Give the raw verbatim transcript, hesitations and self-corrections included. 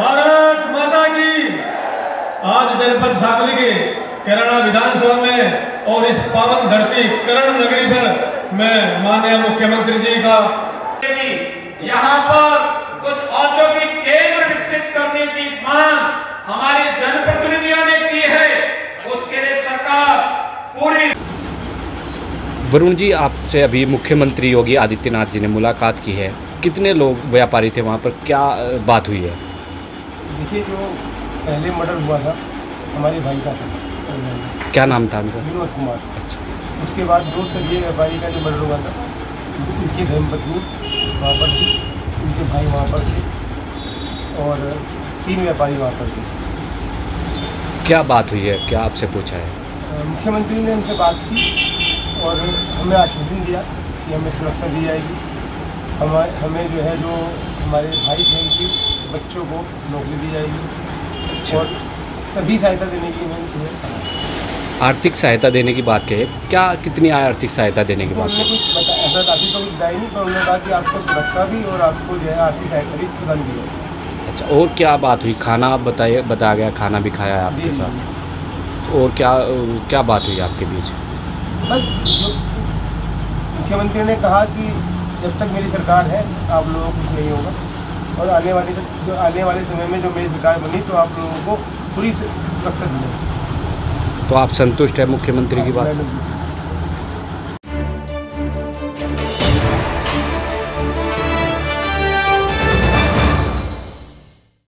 भारत माता की। आज जनपद शामली के केराना विधानसभा में और इस पावन धरती करण नगरी पर मैं माननीय मुख्यमंत्री जी का यहाँ पर कुछ औद्योगिक केंद्र विकसित करने की मांग हमारे जनप्रतिनिधियों ने की है, उसके लिए सरकार पूरी। वरुण जी, आपसे अभी मुख्यमंत्री योगी आदित्यनाथ जी ने मुलाकात की है, कितने लोग व्यापारी थे वहाँ पर, क्या बात हुई है? देखिए, जो पहले मर्डर हुआ था हमारे भाई का था, क्या नाम था उनका? विनोद कुमार। अच्छा। उसके बाद दो सरिये व्यापारी का जो मर्डर हुआ था, उनकी धर्मपत्नी वहाँ पर थी, उनके भाई वहाँ पर थे और तीन व्यापारी वहाँ पर थे। क्या बात हुई है, क्या आपसे पूछा है? मुख्यमंत्री ने उनसे बात की और हमें आश्वासन दिया कि हमें सुरक्षा दी जाएगी, हमारे हमें जो है जो हमारे भाई बहन की बच्चों को नौकरी दी जाएगी। अच्छा। और सभी सहायता देने की उन्होंने आर्थिक सहायता देने की बात कही, क्या कितनी आर्थिक सहायता देने की बात? कुछ बताया ऐसा काफ़ी तो कुछ नहीं, पर उन्होंने कहा कि आपको सुरक्षा भी और आपको जो है आर्थिक सहायता भी प्रदान की जाएगी। अच्छा, और क्या बात हुई? खाना बताइए, बताया गया, खाना भी खाया आपके साथ, और क्या क्या बात हुई आपके बीच? बस मुख्यमंत्री ने कहा कि जब तक मेरी सरकार है आप लोगों को कुछ नहीं होगा, और आने वाले जो आने वाले समय में जो मेरी सरकार बनी तो आप लोगों को पूरी सुरक्षा दी जाएगी। तो आप संतुष्ट हैं मुख्यमंत्री की बात से?